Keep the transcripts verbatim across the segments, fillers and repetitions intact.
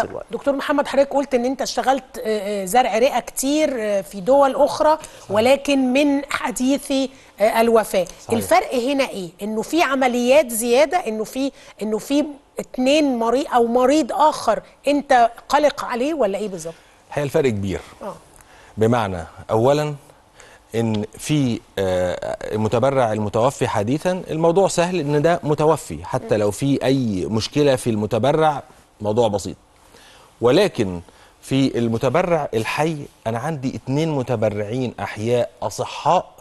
نفس الوقت. دكتور محمد حضرتك قلت ان انت اشتغلت زرع رئه كتير في دول اخرى ولكن من حديثي الوفاه. صحيح. الفرق هنا ايه؟ انه في عمليات زياده، انه في انه في اتنين مريض او مريض اخر انت قلق عليه، ولا ايه بالظبط؟ هي الفرق كبير. اه بمعنى اولا ان في المتبرع المتوفي حديثا الموضوع سهل، ان ده متوفي حتى لو في اي مشكله في المتبرع موضوع بسيط. ولكن في المتبرع الحي انا عندي اتنين متبرعين احياء اصحاء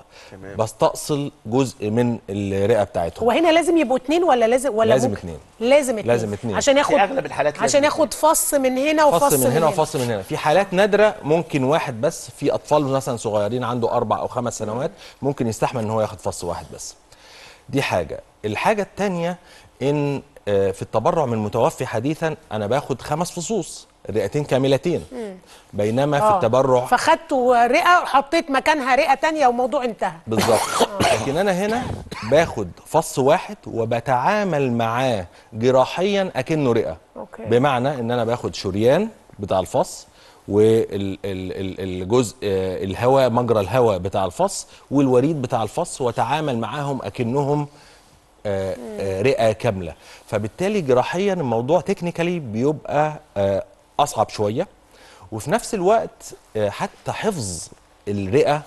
بستأصل جزء من الرئه بتاعتهم. هو هنا لازم يبقوا اتنين ولا لازم ولا لازم ممكن؟ اتنين. لازم اتنين. لازم اتنين عشان ياخد اغلب الحالات، عشان ياخد فص من هنا وفص من هنا. فص من هنا وفص من هنا. في حالات نادره ممكن واحد بس، في اطفال مثلا صغيرين عنده اربع او خمس سنوات ممكن يستحمل ان هو ياخد فص واحد بس. دي حاجه. الحاجه الثانيه ان في التبرع من المتوفي حديثا انا باخد خمس فصوص، رئتين كاملتين. مم. بينما آه. في التبرع فخدت رئه وحطيت مكانها رئه ثانيه والموضوع انتهى بالظبط. لكن انا هنا باخد فص واحد وبتعامل معاه جراحيا اكنه رئه. أوكي. بمعنى ان انا باخد شريان بتاع الفص والجزء الهواء مجرى الهواء بتاع الفص والوريد بتاع الفص واتعامل معاهم اكنهم رئه كامله. فبالتالي جراحيا الموضوع تكنيكالي بيبقى أصعب شوية، وفي نفس الوقت حتى حفظ الرئة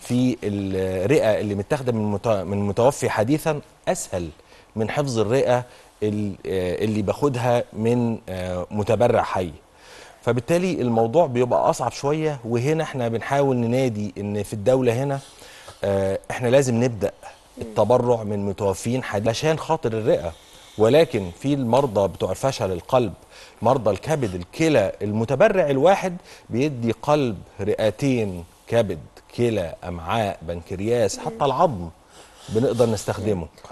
في الرئة اللي متاخدة من من متوفي حديثا أسهل من حفظ الرئة اللي باخدها من متبرع حي. فبالتالي الموضوع بيبقى أصعب شوية، وهنا احنا بنحاول ننادي إن في الدولة هنا احنا لازم نبدأ التبرع من متوفين حديثا عشان خاطر الرئة. ولكن في المرضى بتوع فشل القلب، مرضى الكبد، الكلى، المتبرع الواحد بيدي قلب، رئتين، كبد، كلى، امعاء، بنكرياس، حتى العظم بنقدر نستخدمه.